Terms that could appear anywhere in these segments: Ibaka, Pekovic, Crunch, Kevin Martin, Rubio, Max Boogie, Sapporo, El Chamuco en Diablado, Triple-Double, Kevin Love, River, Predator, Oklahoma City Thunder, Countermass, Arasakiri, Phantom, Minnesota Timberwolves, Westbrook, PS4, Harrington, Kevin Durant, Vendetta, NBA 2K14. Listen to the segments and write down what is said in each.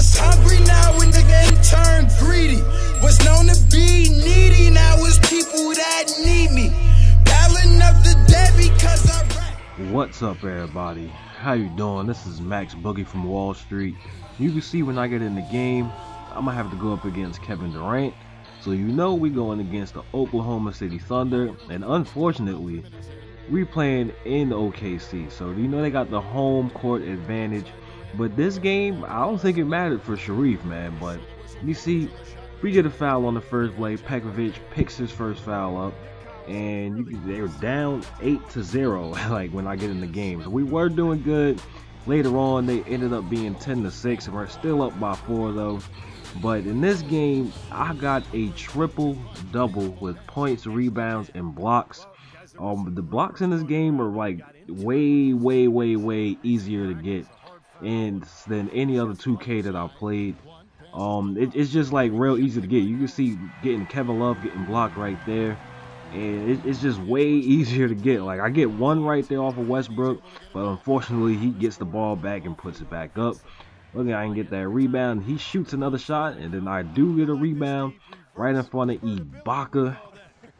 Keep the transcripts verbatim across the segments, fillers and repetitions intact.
was hungry, now when the game turned greedy. Was known to be needy, now it's people that need me. Battling up the dead because I... What's up, everybody? How you doing? This is Max Boogie from Wall Street. You can see when I get in the game, I'm going to have to go up against Kevin Durant. So you know we're going against the Oklahoma City Thunder, and unfortunately, we're playing in O K C. So you know they got the home court advantage. But this game, I don't think it mattered for Sharif, man. But you see, we get a foul on the first play. Pekovic picks his first foul up, and you, they were down eight to zero. Like when I get in the game, so we were doing good. Later on, they ended up being ten to six, and we're still up by four though. But in this game, I got a triple double with points, rebounds, and blocks. Um, the blocks in this game are like way, way, way, way easier to get and than any other two K that I played. Um, it, it's just like real easy to get. You can see getting Kevin Love getting blocked right there, and it, it's just way easier to get. Like I get one right there off of Westbrook, but unfortunately he gets the ball back and puts it back up. Look, I can get that rebound. He shoots another shot, and then I do get a rebound right in front of Ibaka.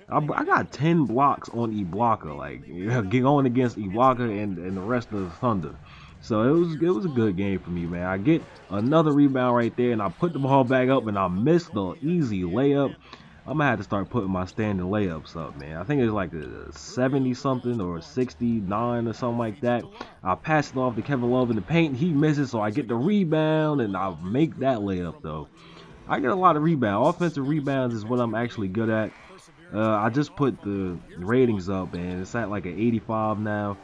I, I got ten blocks on Ibaka, like going against Ibaka and and the rest of the Thunder. So it was it was a good game for me, man. I get another rebound right there, and I put the ball back up, and I missed the easy layup. I'm gonna have to start putting my standing layups up, man. I think it's like a seventy something or sixty-nine or something like that. I pass it off to Kevin Love in the paint. He misses, so I get the rebound, and I make that layup though. I get a lot of rebounds. Offensive rebounds is what I'm actually good at. Uh, I just put the ratings up, and it's at like an eighty-five now.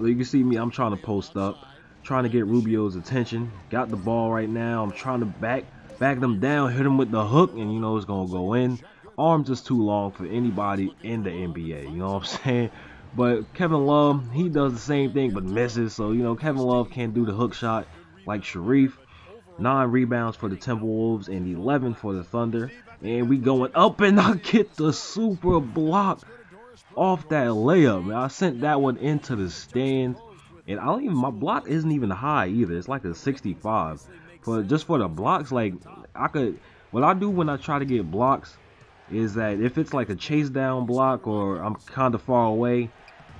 You can see me, I'm trying to post up, trying to get Rubio's attention. Got the ball right now. I'm trying to back back them down, hit them with the hook, and you know it's going to go in. Arms is too long for anybody in the N B A, you know what I'm saying? But Kevin Love, he does the same thing but misses. So, you know, Kevin Love can't do the hook shot like Sharif. Nine rebounds for the Timberwolves and eleven for the Thunder. And we going up, and I get the super block off that layup, man. I sent that one into the stands, and I don't even, my block isn't even high either. It's like a sixty-five for just for the blocks. Like I could, what I do when I try to get blocks is that if it's like a chase down block or I'm kind of far away,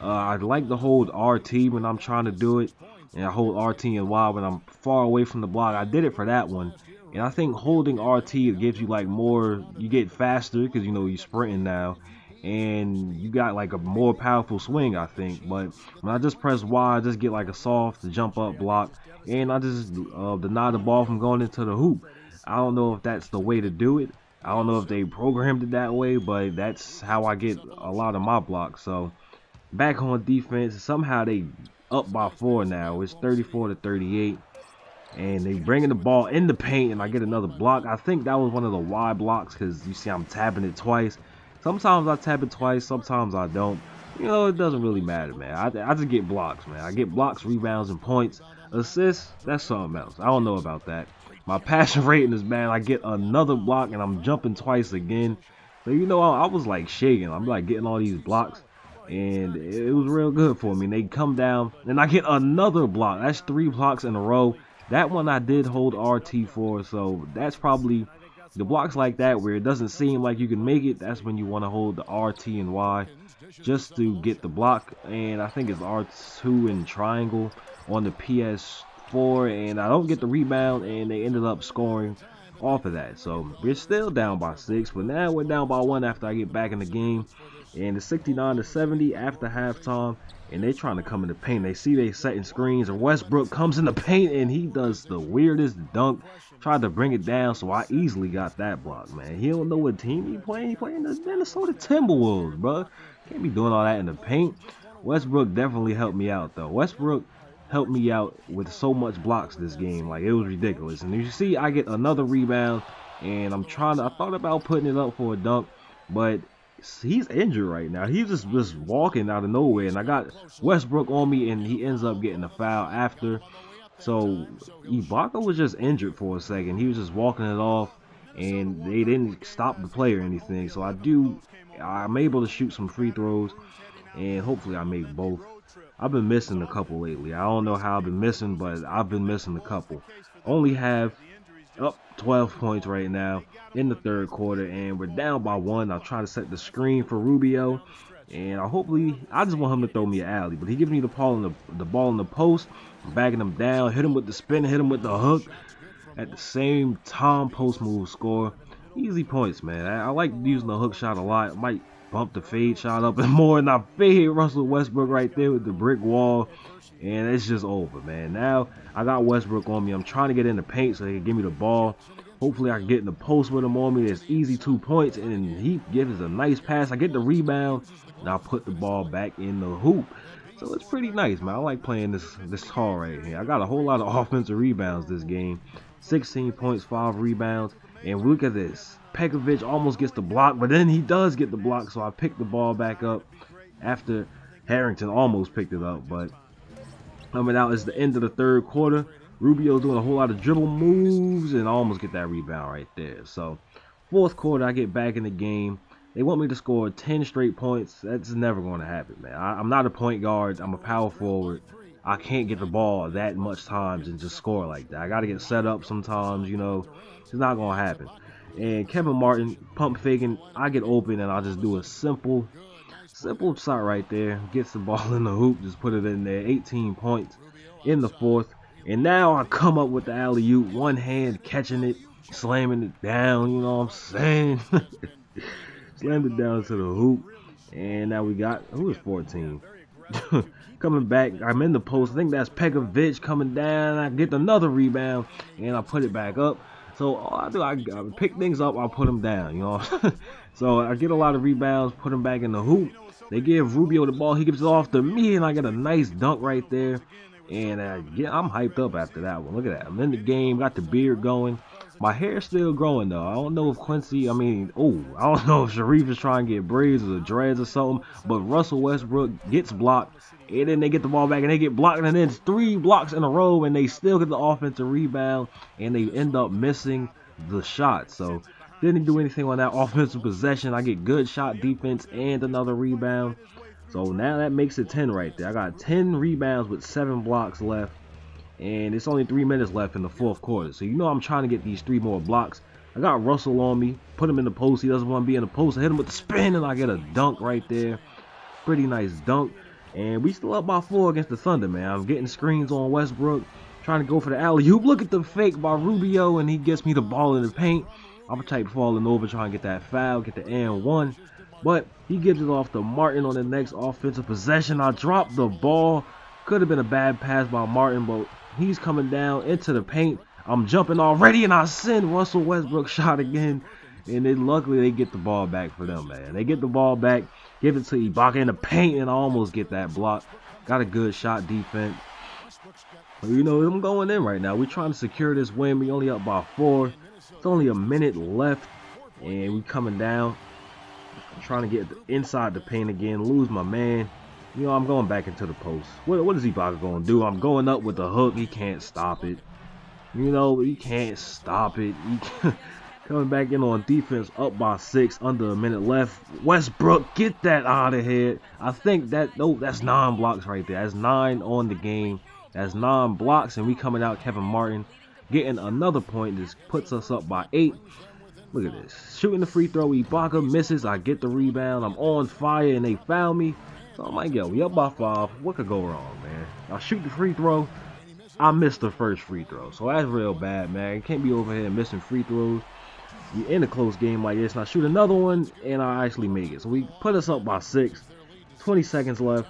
uh, I'd like to hold R T when I'm trying to do it, and I hold R T and Y when I'm far away from the block. I did it for that one, and I think holding R T gives you like more, you get faster because you know you're sprinting now. And you got like a more powerful swing, I think. But when I just press Y, I just get like a soft jump up block, and I just uh, deny the ball from going into the hoop. I don't know if that's the way to do it. I don't know if they programmed it that way, but that's how I get a lot of my blocks. So back on defense, somehow they up by four now. It's thirty-four to thirty-eight, and they bringing the ball in the paint, and I get another block. I think that was one of the Y blocks because you see I'm tapping it twice. Sometimes I tap it twice, sometimes I don't. You know, it doesn't really matter, man. I, I just get blocks, man. I get blocks, rebounds, and points. Assists, that's something else. I don't know about that. My passion rating is bad. I get another block, and I'm jumping twice again. So, you know, I, I was, like, shaking. I'm, like, getting all these blocks, and it, it was real good for me. And they come down, and I get another block. That's three blocks in a row. That one I did hold R T for, so that's probably... The blocks like that where it doesn't seem like you can make it, that's when you want to hold the R T and Y just to get the block. And I think it's R two and triangle on the P S four, and I don't get the rebound, and they ended up scoring off of that. So we're still down by six, but now we're down by one after I get back in the game. And it's sixty-nine to seventy after halftime, and they're trying to come in the paint. They see they setting screens, and Westbrook comes in the paint, and he does the weirdest dunk. Tried to bring it down, so I easily got that block, man. He don't know what team he playing. He playing the Minnesota Timberwolves, bro. Can't be doing all that in the paint. Westbrook definitely helped me out, though. Westbrook helped me out with so much blocks this game. Like, it was ridiculous. And you see, I get another rebound, and I'm trying to, I thought about putting it up for a dunk, but... He's injured right now. He's just, just walking out of nowhere, and I got Westbrook on me, and he ends up getting a foul after. So Ibaka was just injured for a second. He was just walking it off, and they didn't stop the play or anything. So I do, I'm able to shoot some free throws, and hopefully I make both. I've been missing a couple lately. I don't know how I've been missing, but I've been missing a couple. Only have up twelve points right now in the third quarter, and we're down by one. I'll try to set the screen for Rubio, and I hopefully I just want him to throw me an alley, but he gives me the ball in the, the ball in the post. I'm backing him down, hit him with the spin, hit him with the hook. At the same time, post move score. Easy points, man. I, I like using the hook shot a lot. I might bump the fade shot up and more, and I fade Russell Westbrook right there with the brick wall, and it's just over, man. Now I got Westbrook on me. I'm trying to get in the paint so they can give me the ball. Hopefully I can get in the post with him on me. There's easy two points, and he gives a nice pass. I get the rebound, and I put the ball back in the hoop. So it's pretty nice, man. I like playing this this haul right here. I got a whole lot of offensive rebounds this game. sixteen points, five rebounds. And look at this. Pekovic almost gets the block, but then he does get the block, so I pick the ball back up after Harrington almost picked it up. But coming out is the end of the third quarter. Rubio's doing a whole lot of dribble moves, and I almost get that rebound right there. So fourth quarter, I get back in the game. They want me to score ten straight points. That's never going to happen, man. I, I'm not a point guard. I'm a power forward. I can't get the ball that much times and just score like that. I got to get set up sometimes, you know. It's not going to happen. And Kevin Martin, pump faking, I get open, and I'll just do a simple, simple shot right there. Gets the ball in the hoop, just put it in there. eighteen points in the fourth. And now I come up with the alley-oop, one hand catching it, slamming it down, you know what I'm saying? Slammed it down to the hoop. And now we got, who is fourteen? Coming back, I'm in the post. I think that's Pekovic coming down. I get another rebound, and I put it back up. So all I do, I, I pick things up, I put them down, you know. So I get a lot of rebounds, put them back in the hoop. They give Rubio the ball, he gives it off to me, and I get a nice dunk right there. And I get, I'm hyped up after that one. Look at that, I'm in the game, got the beard going. My hair's still growing though. I don't know if Quincy, I mean, oh, I don't know if Sharif is trying to get braids or dreads or something, but Russell Westbrook gets blocked, and then they get the ball back, and they get blocked, and then it's three blocks in a row, and they still get the offensive rebound, and they end up missing the shot. So didn't do anything on that offensive possession. I get good shot defense and another rebound. So now that makes it ten right there. I got ten rebounds with seven blocks left. And it's only three minutes left in the fourth quarter. So you know I'm trying to get these three more blocks. I got Russell on me. Put him in the post. He doesn't want to be in the post. I hit him with the spin, and I get a dunk right there. Pretty nice dunk. And we still up by four against the Thunder, man. I'm getting screens on Westbrook. Trying to go for the alley-oop. Look at the fake by Rubio, and he gets me the ball in the paint. I'm type falling over trying to get that foul, get the and one. But he gives it off to Martin on the next offensive possession. I drop the ball. Could have been a bad pass by Martin, but he's coming down into the paint. I'm jumping already, and I send Russell Westbrook shot again. And then luckily they get the ball back for them, man. They get the ball back, give it to Ibaka in the paint, and I almost get that block. Got a good shot defense. But you know, I'm going in right now. We're trying to secure this win. We only up by four. It's only a minute left, and we coming down. I'm trying to get inside the paint again. Lose my man. You know, I'm going back into the post. What, what is Ibaka going to do? I'm going up with the hook. He can't stop it. You know, he can't stop it. He can't. Coming back in on defense, up by six, under a minute left. Westbrook, get that out of here. I think that, oh, that's nine blocks right there. That's nine on the game. That's nine blocks, and we coming out, Kevin Martin, getting another point. This puts us up by eight. Look at this. Shooting the free throw, Ibaka misses. I get the rebound. I'm on fire, and they foul me. So I'm like, yo, we up by five. What could go wrong, man? I shoot the free throw. I missed the first free throw. So that's real bad, man. You can't be over here missing free throws. You're in a close game like this. And I shoot another one, and I actually make it. So we put us up by six. twenty seconds left.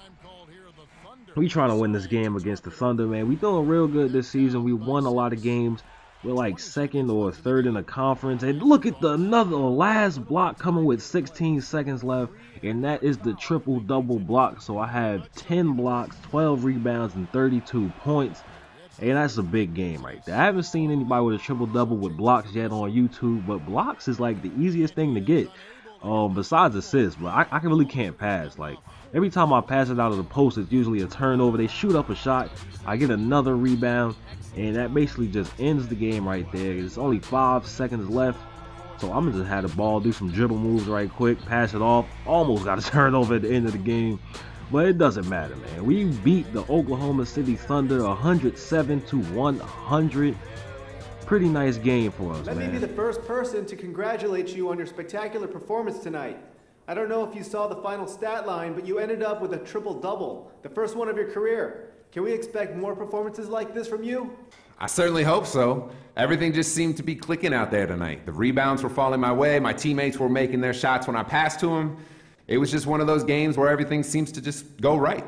We trying to win this game against the Thunder, man. We doing real good this season. We won a lot of games. We're like second or third in the conference. And look at the another last block coming with sixteen seconds left. And that is the triple-double block. So I have ten blocks, twelve rebounds, and thirty-two points. And that's a big game right there. I haven't seen anybody with a triple-double with blocks yet on YouTube. But blocks is like the easiest thing to get. Um, besides assists. But I, I really can't pass. Like every time I pass it out of the post, it's usually a turnover. They shoot up a shot. I get another rebound. And that basically just ends the game right there. It's only five seconds left. So I'm going to just have the ball, do some dribble moves right quick, pass it off. Almost got a turnover at the end of the game. But it doesn't matter, man. We beat the Oklahoma City Thunder one oh seven to one hundred. Pretty nice game for us, man. Let me be the first person to congratulate you on your spectacular performance tonight. I don't know if you saw the final stat line, but you ended up with a triple-double, the first one of your career. Can we expect more performances like this from you? I certainly hope so. Everything just seemed to be clicking out there tonight. The rebounds were falling my way. My teammates were making their shots when I passed to them. It was just one of those games where everything seems to just go right.